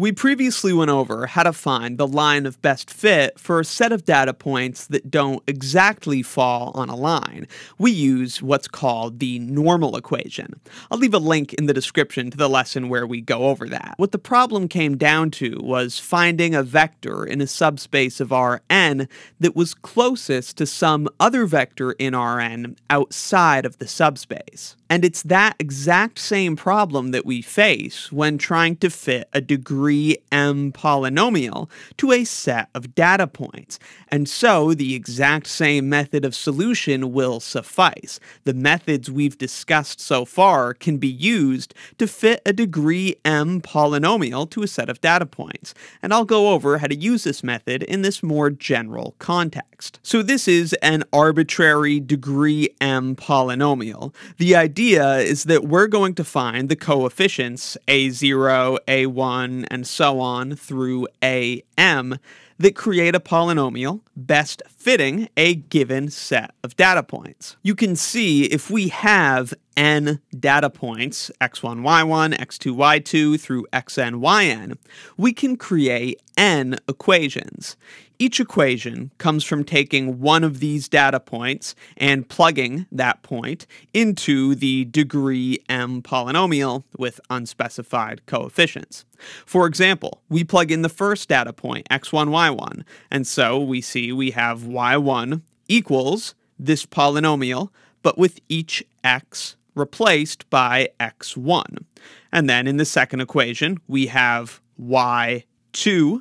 We previously went over how to find the line of best fit for a set of data points that don't exactly fall on a line. We use what's called the normal equation. I'll leave a link in the description to the lesson where we go over that. What the problem came down to was finding a vector in a subspace of Rn that was closest to some other vector in Rn outside of the subspace. And it's that exact same problem that we face when trying to fit a degree m polynomial to a set of data points. And so the exact same method of solution will suffice. The methods we've discussed so far can be used to fit a degree m polynomial to a set of data points. And I'll go over how to use this method in this more general context. So this is an arbitrary degree m polynomial. The idea is that we're going to find the coefficients a0, a1, and so on through am that create a polynomial best fitting a given set of data points. You can see if we have n data points, x1, y1, x2, y2, through xn, yn, we can create n equations. Each equation comes from taking one of these data points and plugging that point into the degree m polynomial with unspecified coefficients. For example, we plug in the first data point, x1, y1, and so we see we have y1 equals this polynomial, but with each x replaced by x1. And then in the second equation, we have y2,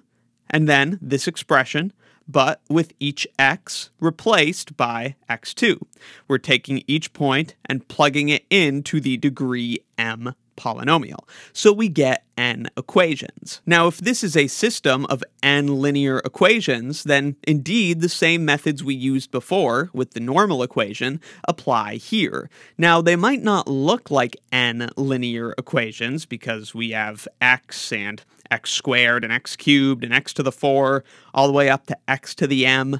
and then this expression, but with each x replaced by x2. We're taking each point and plugging it into the degree m polynomial. So we get n equations. Now, if this is a system of n linear equations, then indeed the same methods we used before with the normal equation apply here. Now, they might not look like n linear equations because we have x and x squared and x cubed and x to the 4 all the way up to x to the m,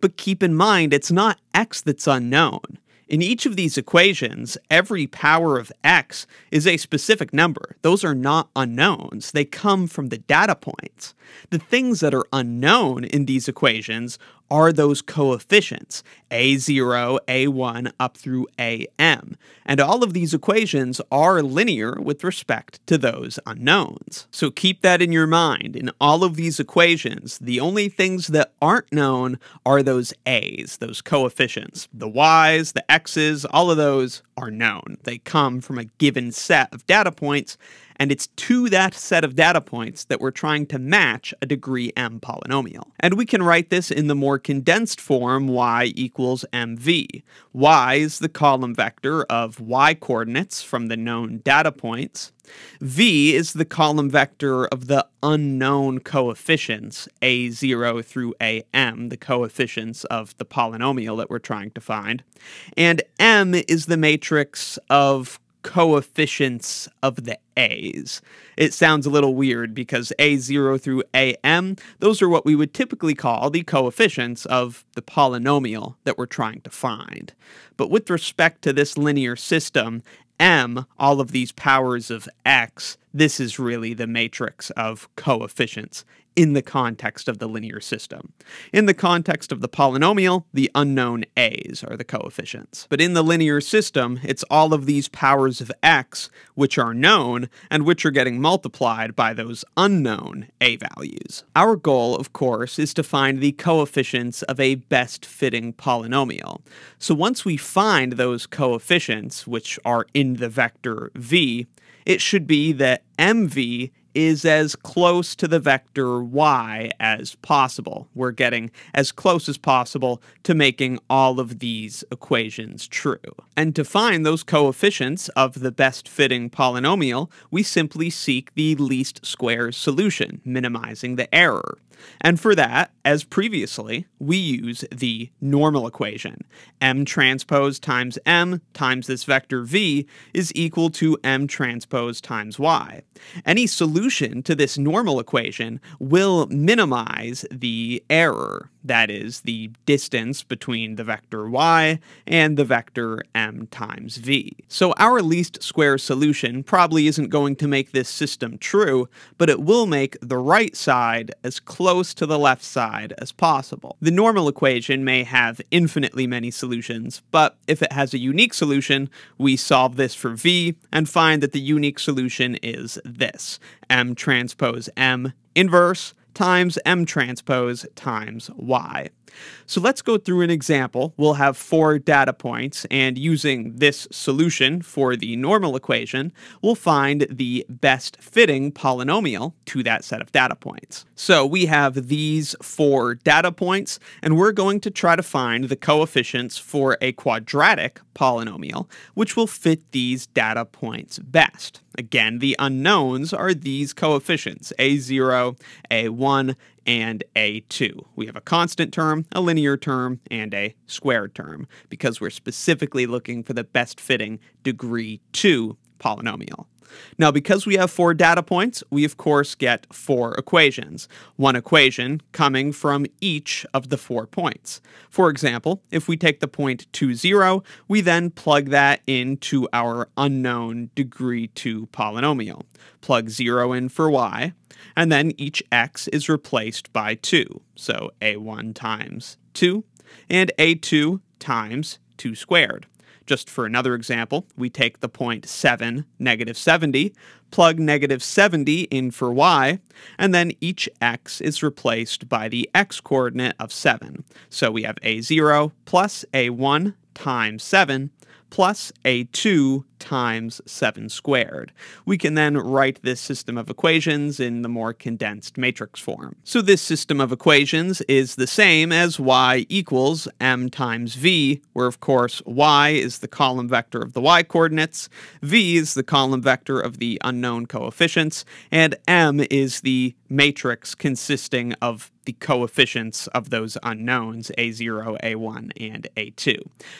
but keep in mind it's not x that's unknown. In each of these equations, every power of x is a specific number. Those are not unknowns. They come from the data points. The things that are unknown in these equations are those coefficients, a0, a1, up through am. And all of these equations are linear with respect to those unknowns. So keep that in your mind. In all of these equations, the only things that aren't known are those a's, those coefficients. The y's, the x's, all of those are known. They come from a given set of data points, and it's to that set of data points that we're trying to match a degree m polynomial. And we can write this in the more condensed form y equals mv. Y is the column vector of y coordinates from the known data points. V is the column vector of the unknown coefficients, a0 through am, the coefficients of the polynomial that we're trying to find. And m is the matrix of coefficients of the a's. It sounds a little weird because a0 through am, those are what we would typically call the coefficients of the polynomial that we're trying to find. But with respect to this linear system, m, all of these powers of x, this is really the matrix of coefficients in the context of the linear system. In the context of the polynomial, the unknown a's are the coefficients. But in the linear system, it's all of these powers of x which are known and which are getting multiplied by those unknown a values. Our goal, of course, is to find the coefficients of a best-fitting polynomial. So once we find those coefficients, which are in the vector v, it should be that mv is as close to the vector y as possible. We're getting as close as possible to making all of these equations true. And to find those coefficients of the best-fitting polynomial, we simply seek the least squares solution, minimizing the error. And for that, As previously, we use the normal equation. M transpose times M times this vector v is equal to M transpose times y. Any solution to this normal equation will minimize the error, that is, the distance between the vector y and the vector m times v. So our least square solution probably isn't going to make this system true, but it will make the right side as close to the left side as possible. The normal equation may have infinitely many solutions, but if it has a unique solution, we solve this for v and find that the unique solution is this: m transpose m inverse times m transpose times y. So let's go through an example. We'll have 4 data points, and using this solution for the normal equation, we'll find the best fitting polynomial to that set of data points. So we have these 4 data points, and we're going to try to find the coefficients for a quadratic polynomial, which will fit these data points best. Again, the unknowns are these coefficients, a0, a1, and a2. We have a constant term, a linear term, and a squared term, because we're specifically looking for the best fitting degree 2 polynomial. Now, because we have 4 data points, we of course get 4 equations, one equation coming from each of the 4 points. For example, if we take the point 2, 0, we then plug that into our unknown degree 2 polynomial. Plug 0 in for y, and then each x is replaced by 2, so a1 times 2 and a2 times 2 squared. Just for another example, we take the point 7, negative 70, plug negative 70 in for y, and then each x is replaced by the x-coordinate of 7. So we have a0 plus a1 times 7 plus a2 times 7 squared. We can then write this system of equations in the more condensed matrix form. So this system of equations is the same as y equals m times v, where of course y is the column vector of the y-coordinates, v is the column vector of the unknown coefficients, and m is the matrix consisting of the coefficients of those unknowns, a0, a1, and a2.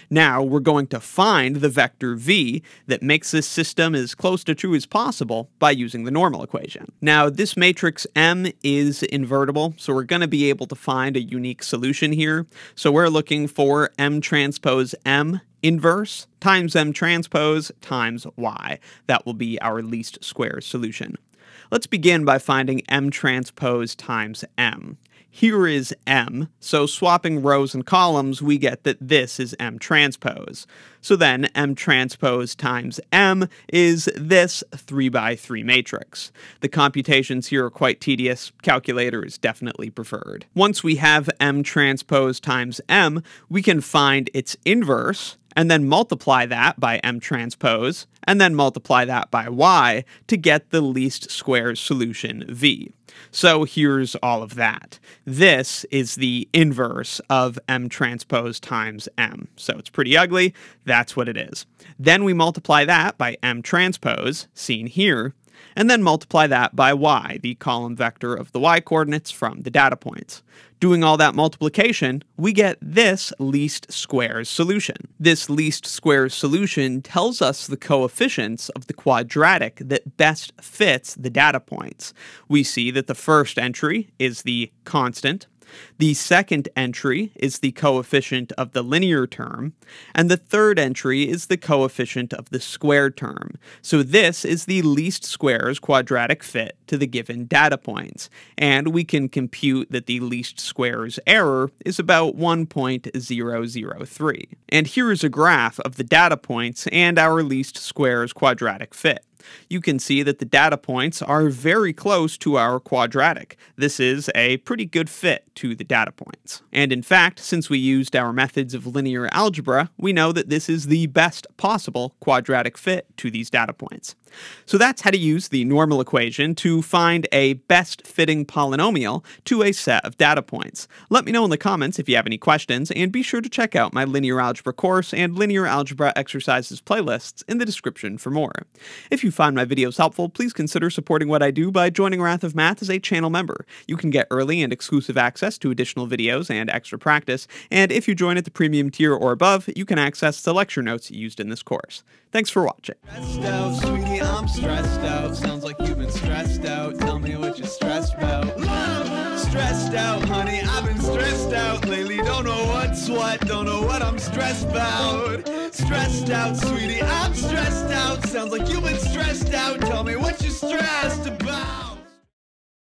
Now we're going to find the vector v that makes this system as close to true as possible by using the normal equation. Now, this matrix M is invertible, so we're going to be able to find a unique solution here. So we're looking for M transpose M inverse times M transpose times Y. That will be our least square solution. Let's begin by finding M transpose times M. Here is M, so swapping rows and columns, we get that this is M transpose. So then M transpose times M is this 3 by 3 matrix. The computations here are quite tedious. Calculator is definitely preferred. Once we have M transpose times M, we can find its inverse, and then multiply that by M transpose, and then multiply that by y to get the least square solution v. So here's all of that. This is the inverse of M transpose times M. So it's pretty ugly. That's what it is. Then we multiply that by M transpose, seen here, and then multiply that by y, the column vector of the y-coordinates from the data points. Doing all that multiplication, we get this least squares solution. This least squares solution tells us the coefficients of the quadratic that best fits the data points. We see that the first entry is the constant, the second entry is the coefficient of the linear term, and the third entry is the coefficient of the squared term. So this is the least squares quadratic fit to the given data points, and we can compute that the least squares error is about 1.003. And here is a graph of the data points and our least squares quadratic fit. You can see that the data points are very close to our quadratic. This is a pretty good fit to the data points. And in fact, since we used our methods of linear algebra, we know that this is the best possible quadratic fit to these data points. So that's how to use the normal equation to find a best-fitting polynomial to a set of data points. Let me know in the comments if you have any questions, and be sure to check out my linear algebra course and linear algebra exercises playlists in the description for more. If you find my videos helpful, please consider supporting what I do by joining Wrath of Math as a channel member. You can get early and exclusive access to additional videos and extra practice, and if you join at the premium tier or above, you can access the lecture notes used in this course. Thanks for watching. Stressed out, sweetie, I'm stressed out. Sounds like you've been stressed out. Tell me what you're stressed about. Love, stressed out, honey, I've been stressed out lately. Don't know what's what, don't know what I'm stressed about. Stressed out, sweetie, I'm stressed out. Sounds like you've been stressed out. Tell me what you're stressed about.